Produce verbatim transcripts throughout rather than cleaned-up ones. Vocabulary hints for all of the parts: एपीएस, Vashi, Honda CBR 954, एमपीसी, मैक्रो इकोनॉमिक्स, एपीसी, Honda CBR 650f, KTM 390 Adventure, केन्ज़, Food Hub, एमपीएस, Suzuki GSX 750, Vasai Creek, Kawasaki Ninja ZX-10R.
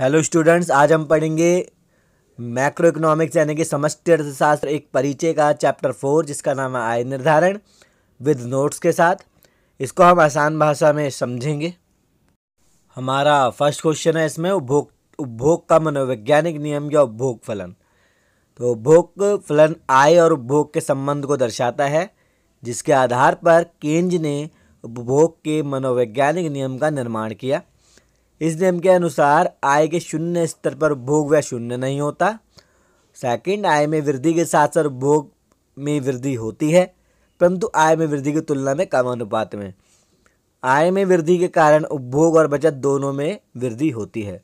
Hello students, आज हम पढ़ेंगे मैक्रो इकोनॉमिक्स यानी कि समष्टि अर्थशास्त्र एक परिचय का चैप्टर फोर, जिसका नाम है आय निर्धारण विद नोट्स के साथ। इसको हम आसान भाषा में समझेंगे। हमारा फर्स्ट क्वेश्चन है इसमें उपभोग उपभोग का मनोवैज्ञानिक नियम या उपभोग फलन। तो उपभोग फलन आय और उपभोग के संबंध को दर्शाता है, जिसके आधार पर केन्ज़ ने उपभोग के मनोवैज्ञानिक नियम का निर्माण किया। इस नियम के अनुसार आय के शून्य स्तर पर उपभोग व शून्य नहीं होता। सेकंड, आय में वृद्धि के साथ साथ उपभोग में वृद्धि होती है, परंतु आय में वृद्धि की तुलना में कम अनुपात में। आय में वृद्धि के कारण उपभोग और बचत दोनों में वृद्धि होती है।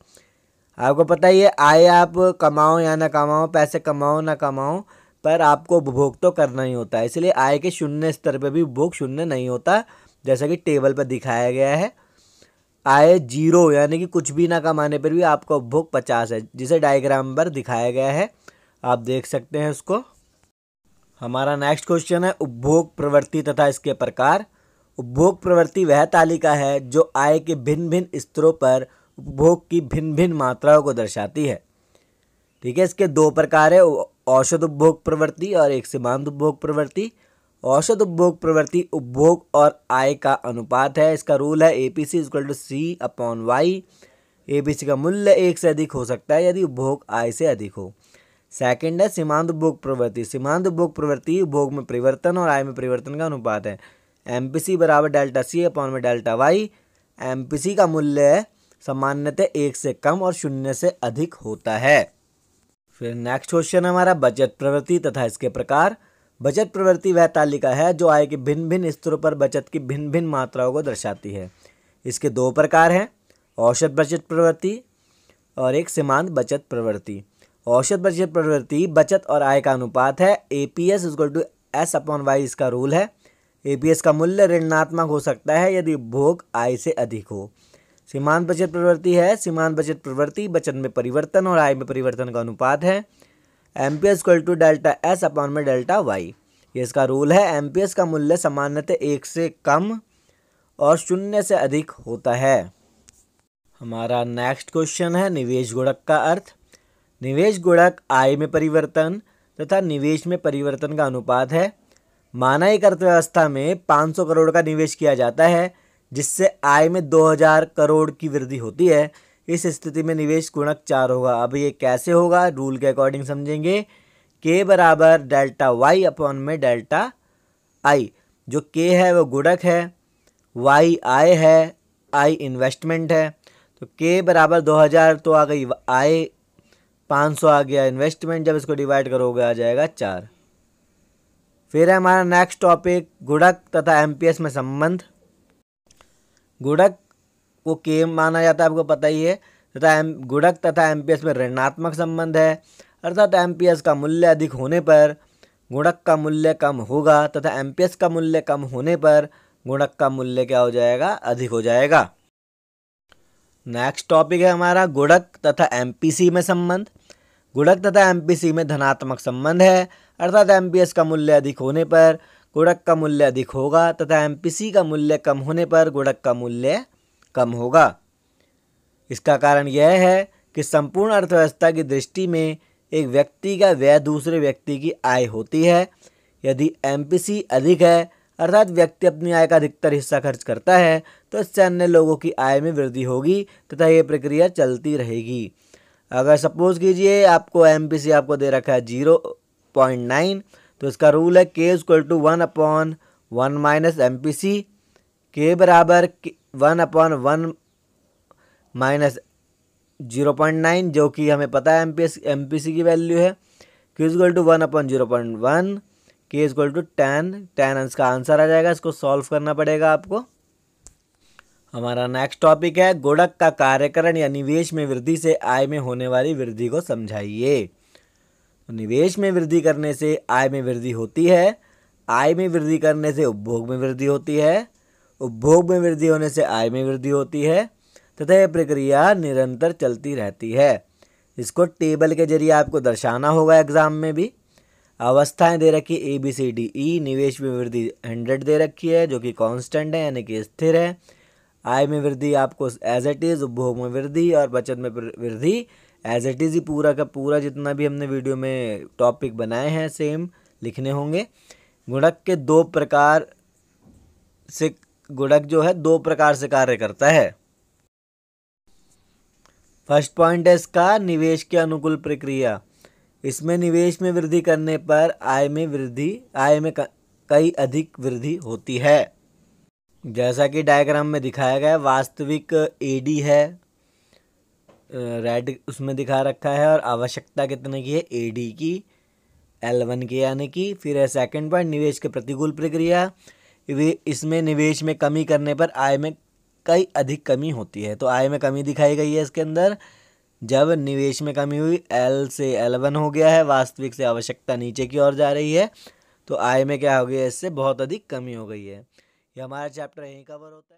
आपको पता ही है, आय आप कमाओ या ना कमाओ, पैसे कमाओ ना कमाओ, पर आपको उपभोग तो करना ही होता है। इसलिए आय के शून्य स्तर पर भी उपभोग शून्य नहीं होता, जैसा कि टेबल पर दिखाया गया है। आय जीरो यानी कि कुछ भी ना कमाने पर भी आपका उपभोग पचास है, जिसे डायग्राम पर दिखाया गया है, आप देख सकते हैं उसको। हमारा नेक्स्ट क्वेश्चन है उपभोग प्रवृत्ति तथा इसके प्रकार। उपभोग प्रवृत्ति वह तालिका है जो आय के भिन्न भिन्न स्तरों पर उपभोग की भिन्न भिन्न मात्राओं को दर्शाती है। ठीक है, इसके दो प्रकार है, औसत उपभोग प्रवृत्ति और एक सीमांत उपभोग प्रवृत्ति। औसत उपभोग प्रवृत्ति उपभोग और आय का अनुपात है। इसका रूल है एपीसी equal to C upon Y. एपीसी का मूल्य एक से अधिक हो सकता है यदि उपभोग आय से अधिक हो। सेकंड है सीमांत उपभोग प्रवृत्ति। सीमांत उपभोग प्रवृत्ति उपभोग में परिवर्तन और आय में परिवर्तन का अनुपात है। एमपीसी बराबर डेल्टा सी अपॉन में डेल्टा वाई। एमपीसी का मूल्य है सामान्यतः एक से कम और शून्य से अधिक होता है। फिर नेक्स्ट क्वेश्चन हमारा बचत प्रवृत्ति तथा इसके प्रकार। बचत प्रवृत्ति वह तालिका है जो आय के भिन्न भिन्न स्तरों पर बचत की भिन्न भिन्न मात्राओं को दर्शाती है। इसके दो प्रकार हैं, औसत बचत प्रवृत्ति और एक सीमांत बचत प्रवृत्ति। औसत बचत प्रवृत्ति बचत और आय का अनुपात है। एपीएस equal to S upon Y इसका रूल है। एपीएस का मूल्य ऋणात्मक हो सकता है यदि उपभोग आय से अधिक हो। सीमांत बचत प्रवृत्ति है, सीमांत बचत प्रवृत्ति बचत में परिवर्तन और आय में परिवर्तन का अनुपात है। एमपीएस equal to delta S upon में डेल्टा वाई, ये इसका रूल है। एमपीएस का मूल्य सामान्यतः एक से कम और शून्य से अधिक होता है। हमारा नेक्स्ट क्वेश्चन है निवेश गुणक का अर्थ। निवेश गुणक आय में परिवर्तन तथा निवेश में परिवर्तन का अनुपात है। माना एक अर्थव्यवस्था में पाँच सौ करोड़ का निवेश किया जाता है, जिससे आय में दो हज़ार करोड़ की वृद्धि होती है। इस स्थिति में निवेश गुणक चार होगा। अब ये कैसे होगा, रूल के अकॉर्डिंग समझेंगे। के बराबर डेल्टा वाई अपॉन में डेल्टा आई। जो के है वो गुणक है, वाई आय है, आई इन्वेस्टमेंट है। तो के बराबर दो हज़ार तो आ गई आय, पाँच सौ आ गया इन्वेस्टमेंट, जब इसको डिवाइड करोगे आ जाएगा चार। फिर हमारा नेक्स्ट टॉपिक गुणक तथा एमपीएस में संबंध। गुणक को के माना जाता है, आपको पता ही है, तथा एम गुणक तथा एमपीएस में ऋणात्मक संबंध है, अर्थात एमपीएस का मूल्य अधिक होने पर गुणक का मूल्य कम होगा तथा एमपीएस का मूल्य कम होने पर गुणक का मूल्य क्या हो जाएगा, अधिक हो जाएगा। नेक्स्ट टॉपिक है हमारा गुणक तथा एमपीसी में संबंध। गुणक तथा एमपीसी में धनात्मक संबंध है, अर्थात एमपीएस का मूल्य अधिक होने पर गुणक का मूल्य अधिक होगा तथा एमपीसी का मूल्य कम होने पर गुणक का मूल्य कम होगा। इसका कारण यह है कि संपूर्ण अर्थव्यवस्था की दृष्टि में एक व्यक्ति का व्यय दूसरे व्यक्ति की आय होती है। यदि एमपीसी अधिक है, अर्थात व्यक्ति अपनी आय का अधिकतर हिस्सा खर्च करता है, तो इससे अन्य लोगों की आय में वृद्धि होगी तथा यह प्रक्रिया चलती रहेगी। अगर सपोज कीजिए आपको एमपीसी आपको दे रखा है जीरो पॉइंट नाइन, तो इसका रूल है K equal to one upon one minus M P C. K बराबर one upon one minus zero point nine, जो कि हमें पता है M P S M P C की वैल्यू है। Q equal to one upon zero point one, K equal to ten ten इसका answer आ जाएगा। इसको सॉल्व करना पड़ेगा आपको। हमारा नेक्स्ट टॉपिक है गुणक का कार्यकरण या निवेश में वृद्धि से आय में होने वाली वृद्धि को समझाइए। तो निवेश में वृद्धि करने से आय में वृद्धि होती है, आय में वृद्धि करने से उपभोग में वृद्धि होती है, उपभोग में वृद्धि होने से आय में वृद्धि होती है तथा यह प्रक्रिया निरंतर चलती रहती है। इसको टेबल के जरिए आपको दर्शाना होगा एग्जाम में भी। अवस्थाएं दे रखी A B C D E. निवेश में वृद्धि हंड्रेड दे रखी है, जो कि कांस्टेंट है यानी कि स्थिर है। आय में वृद्धि आपको एज इट इज़, उपभोग में वृद्धि और बचत में वृद्धि एज इट इज़ ही पूरा का पूरा जितना भी हमने वीडियो में टॉपिक बनाए हैं सेम लिखने होंगे। गुणक के दो प्रकार से गुणक जो है दो प्रकार से कार्य करता है। फर्स्ट पॉइंट है इसका निवेश के अनुकूल प्रक्रिया। इसमें निवेश में वृद्धि करने पर आय में वृद्धि आय में कई अधिक वृद्धि होती है। जैसा कि डायग्राम में दिखाया गया वास्तविक एडी है रेड उसमें दिखा रखा है और आवश्यकता कितने की है एडी की एल वन के यानी कि। फिर है सेकेंड पॉइंट निवेश के प्रतिकूल प्रक्रिया। इसमें निवेश में कमी करने पर आय में कई अधिक कमी होती है। तो आय में कमी दिखाई गई है इसके अंदर। जब निवेश में कमी हुई एल से एल वन हो गया है, वास्तविक से आवश्यकता नीचे की ओर जा रही है, तो आय में क्या हो गया इससे बहुत अधिक कमी हो गई है। ये हमारा चैप्टर यहीं कवर होता है।